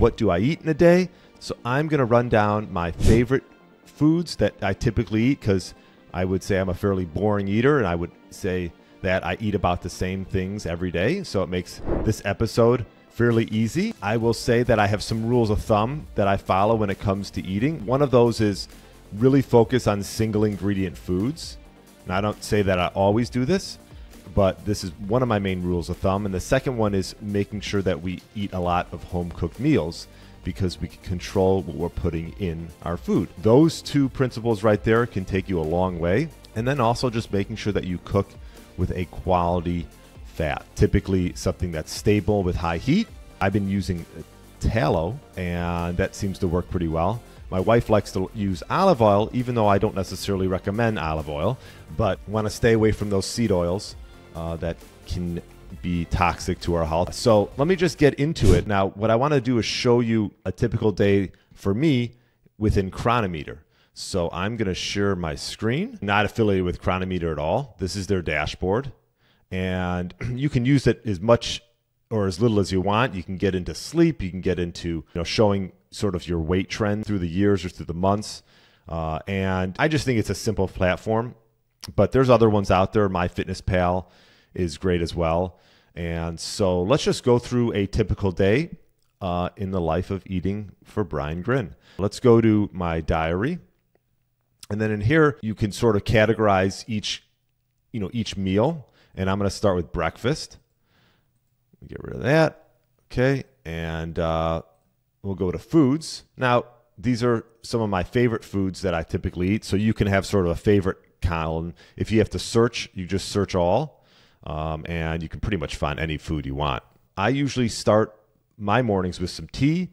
what do I eat in a day? So I'm going to run down my favorite foods that I typically eat, because I would say I'm a fairly boring eater, and I would say that I eat about the same things every day. So it makes this episode fairly easy. I will say that I have some rules of thumb that I follow when it comes to eating. One of those is really focus on single ingredient foods. And I don't say that I always do this, but this is one of my main rules of thumb. And the second one is making sure that we eat a lot of home cooked meals, because we can control what we're putting in our food. Those two principles right there can take you a long way. And then also just making sure that you cook with a quality fat, typically something that's stable with high heat. I've been using tallow, and that seems to work pretty well. My wife likes to use olive oil, even though I don't necessarily recommend olive oil, but want to stay away from those seed oils that can be toxic to our health. So let me just get into it. Now, what I want to do is show you a typical day for me within Chronometer. So I'm going to share my screen. Not affiliated with Chronometer at all. This is their dashboard, and you can use it as much or as little as you want. You can get into sleep. You can get into, you know, showing sort of your weight trend through the years or through the months. And I just think it's a simple platform, but there's other ones out there. MyFitnessPal is great as well. And so let's just go through a typical day in the life of eating for Brian Gryn. Let's go to my diary. And then in here, you can sort of categorize each, you know, each meal. And I'm going to start with breakfast. Let me get rid of that. Okay. And we'll go to foods. Now, these are some of my favorite foods that I typically eat. So you can have sort of a favorite column. If you have to search, you just search all. And you can pretty much find any food you want. I usually start my mornings with some tea,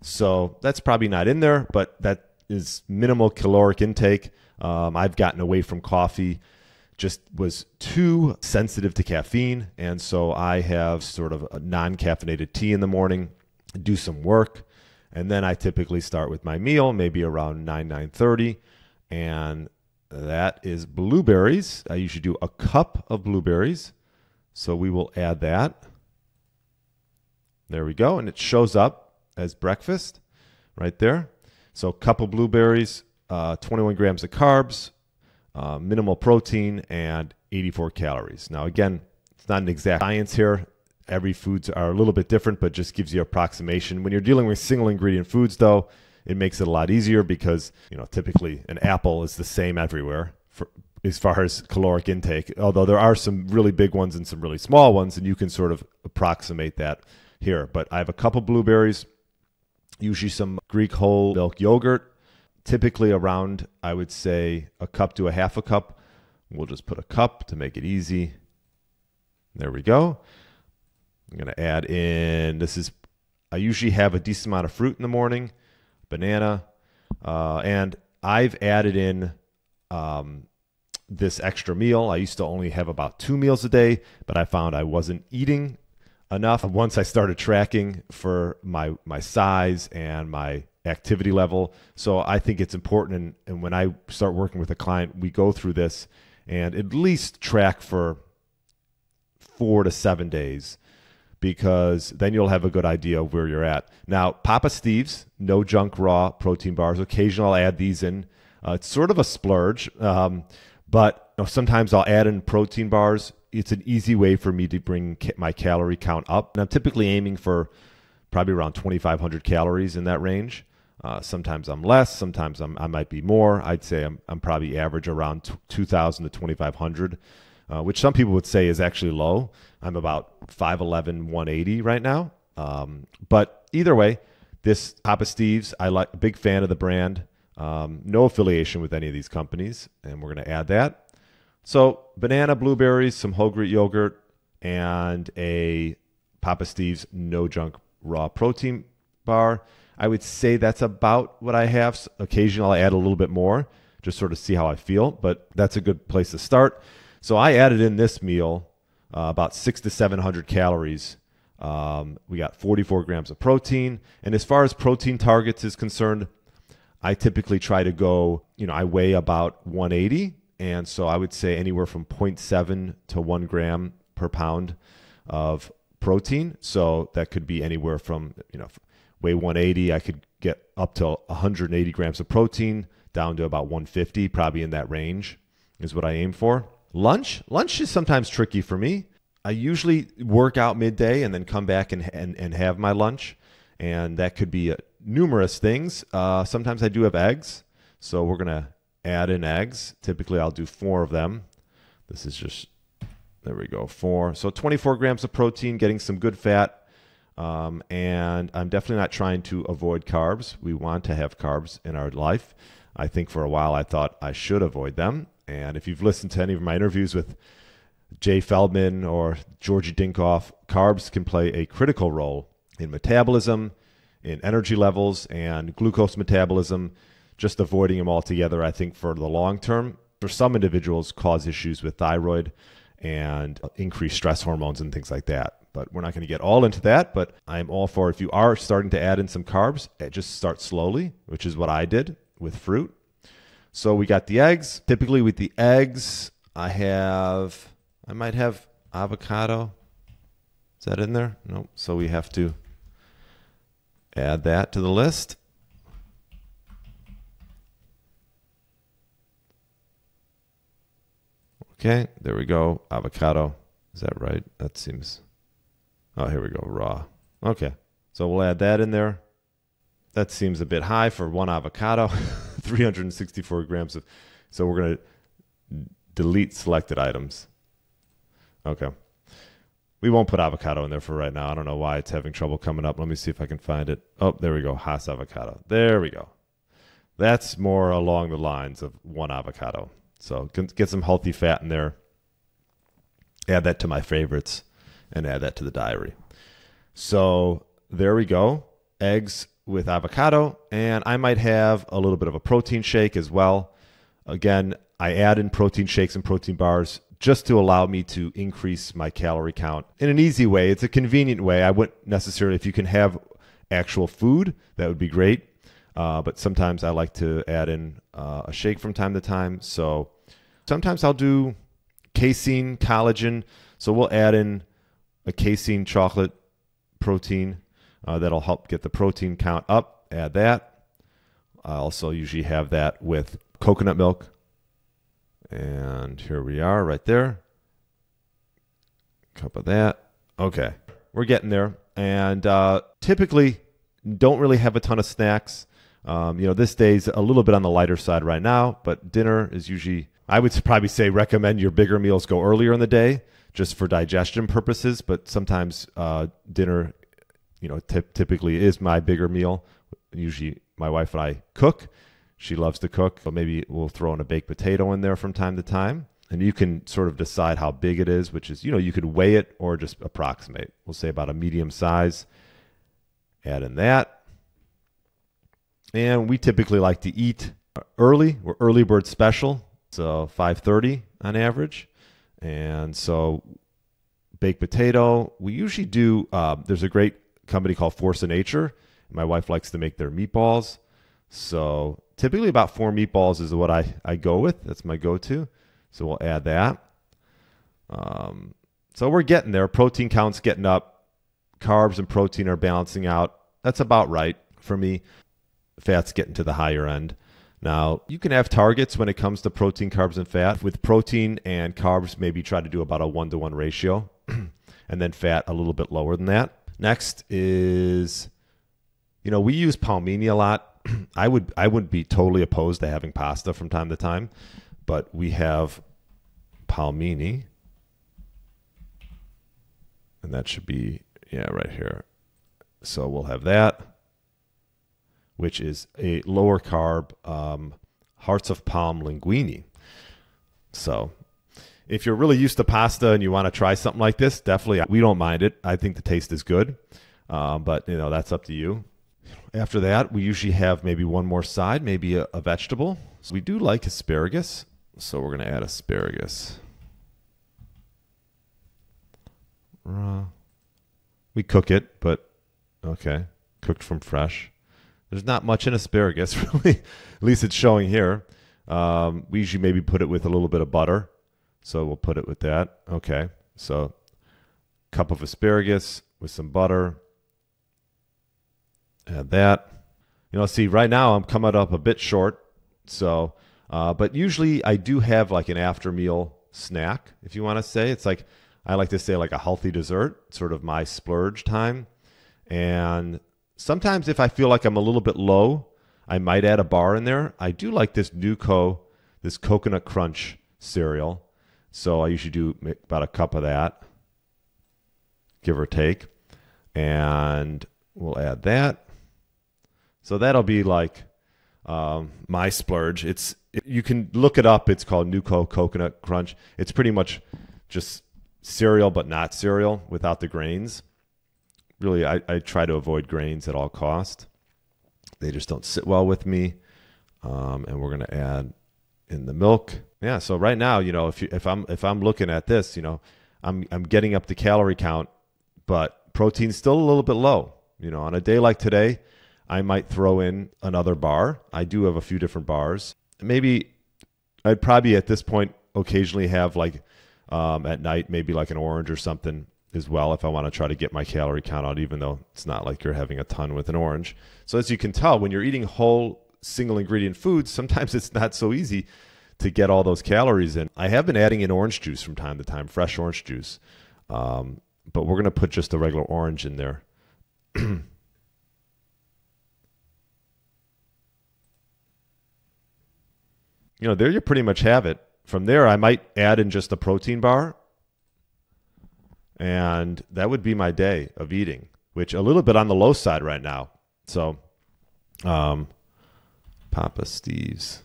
so that's probably not in there, but that is minimal caloric intake. I've gotten away from coffee, just was too sensitive to caffeine, and so I have sort of a non-caffeinated tea in the morning, do some work, and then I typically start with my meal, maybe around 9, 9:30, and that is blueberries. I usually do a cup of blueberries. So we will add that. There we go. And it shows up as breakfast right there. So a cup of blueberries, 21 grams of carbs, minimal protein, and 84 calories. Now, again, it's not an exact science here. Every foods are a little bit different, but just gives you approximation. When you're dealing with single ingredient foods, though, it makes it a lot easier because, you know, typically an apple is the same everywhere for, as far as caloric intake, although there are some really big ones and some really small ones, and you can sort of approximate that here. But I have a couple blueberries, usually some Greek whole milk yogurt, typically around, I would say, a cup to a half a cup. We'll just put a cup to make it easy. There we go. I'm going to add in, this is, I usually have a decent amount of fruit in the morning. Banana, and I've added in this extra meal. I used to only have about 2 meals a day, but I found I wasn't eating enough. Once I started tracking for my size and my activity level, so I think it's important, and when I start working with a client, we go through this and at least track for 4 to 7 days, because then you'll have a good idea of where you're at. Now, Papa Steve's, no junk raw protein bars. Occasionally I'll add these in. It's sort of a splurge, but you know, sometimes I'll add in protein bars. It's an easy way for me to bring my calorie count up. And I'm typically aiming for probably around 2,500 calories in that range. Sometimes I'm less, sometimes I might be more. I'd say I'm probably average around 2,000 to 2,500. Which some people would say is actually low. I'm about 5'11", 180 right now. But either way, this Papa Steve's, I like, a big fan of the brand. No affiliation with any of these companies, and we're going to add that. So banana, blueberries, some whole Greek yogurt, and a Papa Steve's no junk raw protein bar. I would say that's about what I have. Occasionally I'll add a little bit more, just sort of see how I feel, but that's a good place to start. So I added in this meal about 600 to 700 calories. We got 44 grams of protein. And as far as protein targets is concerned, I typically try to go, you know, I weigh about 180. And so I would say anywhere from 0.7 to 1 gram per pound of protein. So that could be anywhere from, you know, weigh 180, I could get up to 180 grams of protein, down to about 150, probably in that range is what I aim for. Lunch? Lunch is sometimes tricky for me. I usually work out midday and then come back and have my lunch. And that could be numerous things. Sometimes I do have eggs. So we're going to add in eggs. Typically, I'll do 4 of them. This is just, there we go, 4. So 24 grams of protein, getting some good fat. And I'm definitely not trying to avoid carbs. We want to have carbs in our life. I think for a while I thought I should avoid them. And if you've listened to any of my interviews with Jay Feldman or Georgie Dinkoff, carbs can play a critical role in metabolism, in energy levels, and glucose metabolism. Just avoiding them altogether, I think, for the long term, for some individuals, cause issues with thyroid and increased stress hormones and things like that. But we're not going to get all into that. But I'm all for, if you are starting to add in some carbs, just start slowly, which is what I did with fruit. So we got the eggs. Typically with the eggs, I might have avocado. Is that in there? Nope. So we have to add that to the list. Okay, there we go. Avocado. Is that right? That seems... Oh, here we go, raw. Okay, so we'll add that in there. That seems a bit high for 1 avocado, 364 grams of... So we're going to delete selected items. Okay. We won't put avocado in there for right now. I don't know why it's having trouble coming up. Let me see if I can find it. Oh, there we go, Hass avocado. There we go. That's more along the lines of 1 avocado. So get some healthy fat in there. Add that to my favorites. And add that to the diary. So there we go. Eggs with avocado. And I might have a little bit of a protein shake as well. Again, I add in protein shakes and protein bars just to allow me to increase my calorie count in an easy way. It's a convenient way. I wouldn't necessarily, if you can have actual food, that would be great. But sometimes I like to add in a shake from time to time. So sometimes I'll do casein, collagen. So we'll add in a casein chocolate protein that'll help get the protein count up. Add that. I also usually have that with coconut milk. And here we are right there. Cup of that. Okay, we're getting there. And typically don't really have a ton of snacks. You know, this day's a little bit on the lighter side right now, but dinner is usually, I would probably say recommend your bigger meals go earlier in the day, just for digestion purposes, but sometimes dinner, you know, typically is my bigger meal. Usually my wife and I cook. She loves to cook, but maybe we'll throw in a baked potato in there from time to time. And you can sort of decide how big it is, which is, you know, you could weigh it or just approximate. We'll say about a medium size. Add in that. And we typically like to eat early. We're early bird special, so 5:30 on average. And so baked potato, we usually do, there's a great company called Force of Nature. My wife likes to make their meatballs. So typically about 4 meatballs is what I go with. That's my go-to. So we'll add that. So we're getting there. Protein count's getting up. Carbs and protein are balancing out. That's about right for me. Fat's getting to the higher end. Now, you can have targets when it comes to protein, carbs, and fat. With protein and carbs, maybe try to do about a 1-to-1 ratio, and then fat a little bit lower than that. Next is, you know, we use Palmini a lot. I wouldn't be totally opposed to having pasta from time to time, but we have Palmini, and that should be, yeah, right here. So we'll have that, which is a lower carb hearts of palm linguine. So if you're really used to pasta and you want to try something like this, definitely, we don't mind it. I think the taste is good, but you know, that's up to you. After that, we usually have maybe 1 more side, maybe a vegetable. So we do like asparagus, so we're going to add asparagus. Raw. We cook it, but okay, cooked from fresh. There's not much in asparagus, really. At least it's showing here. We usually maybe put it with a little bit of butter. So we'll put it with that. Okay, so cup of asparagus with some butter. Add that. You know, see, right now I'm coming up a bit short. So, but usually I do have like an after meal snack, if you want to say. It's like, I like to say like a healthy dessert, sort of my splurge time. And sometimes if I feel like I'm a little bit low, I might add a bar in there. I do like this Nuco, this coconut crunch cereal. So I usually do about a cup of that, give or take. And we'll add that. So that'll be like my splurge. You can look it up. It's called Nuco Coconut Crunch. It's pretty much just cereal, but not cereal, without the grains. Really, I try to avoid grains at all cost. They just don't sit well with me. And we're going to add in the milk. Yeah. So right now, you know, if I'm looking at this, you know, I'm getting up the calorie count, but protein's still a little bit low. You know, on a day like today, I might throw in another bar. I do have a few different bars. Maybe I'd probably at this point occasionally have like at night, maybe like an orange or something as well, if I want to try to get my calorie count out, even though it's not like you're having a ton with an orange. So as you can tell, when you're eating whole single ingredient foods, sometimes it's not so easy to get all those calories in. I have been adding in orange juice from time to time, fresh orange juice. But we're going to put just a regular orange in there. You know, there you pretty much have it. From there, I might add in just a protein bar. And that would be my day of eating, which a little bit on the low side right now. So Papa Steve's.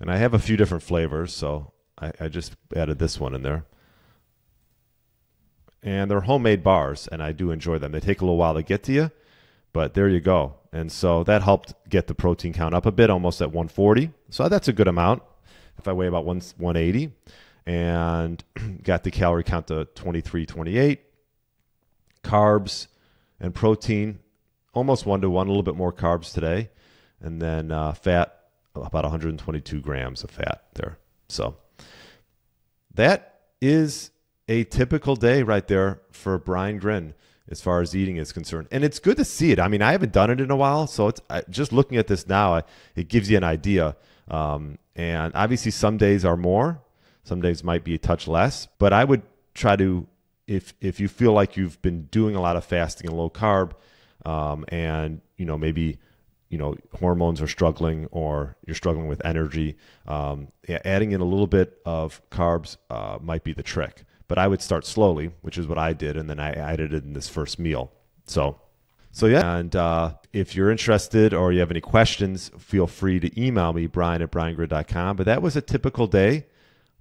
And I have a few different flavors, so I just added this one in there. And they're homemade bars, and I do enjoy them. They take a little while to get to you, but there you go. And so that helped get the protein count up a bit, almost at 140. So that's a good amount. If I weigh about 180 and got the calorie count to 2328, carbs and protein, almost 1-to-1, a little bit more carbs today. And then fat, about 122 grams of fat there. So that is a typical day right there for Brian Gryn as far as eating is concerned. And it's good to see it. I mean, I haven't done it in a while, so it's just looking at this now, it gives you an idea. And obviously some days are more, some days might be a touch less, but I would try to, if you feel like you've been doing a lot of fasting and low carb, and you know, maybe, you know, hormones are struggling or you're struggling with energy, adding in a little bit of carbs, might be the trick, but I would start slowly, which is what I did. And then I added it in this first meal. So yeah, and if you're interested or you have any questions, feel free to email me, brian@briangrid.com. But that was a typical day,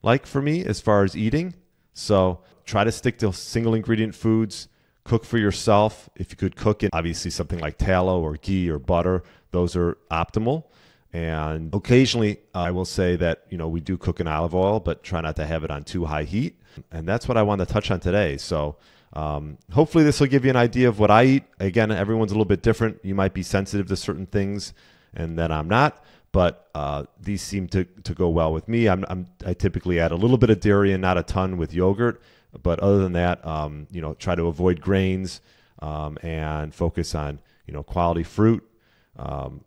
like for me, as far as eating. So try to stick to single ingredient foods, cook for yourself. If you could cook it, obviously something like tallow or ghee or butter, those are optimal. And occasionally I will say that, you know, we do cook in olive oil, but try not to have it on too high heat. And that's what I wanted to touch on today. So hopefully this will give you an idea of what I eat. Again, everyone's a little bit different. You might be sensitive to certain things and then I'm not, but these seem to go well with me. I typically add a little bit of dairy and not a ton with yogurt, but other than that, you know, try to avoid grains and focus on, you know, quality fruit,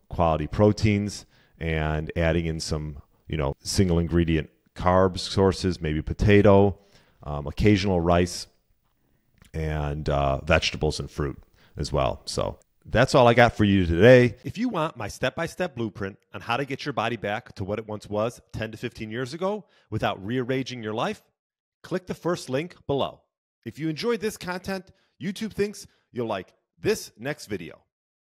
quality proteins, and adding in some, you know, single ingredient carb sources, maybe potato, occasional rice, and vegetables and fruit as well. So that's all I got for you today. If you want my step-by-step blueprint on how to get your body back to what it once was 10 to 15 years ago without rearranging your life, click the first link below. If you enjoyed this content, YouTube thinks you'll like this next video.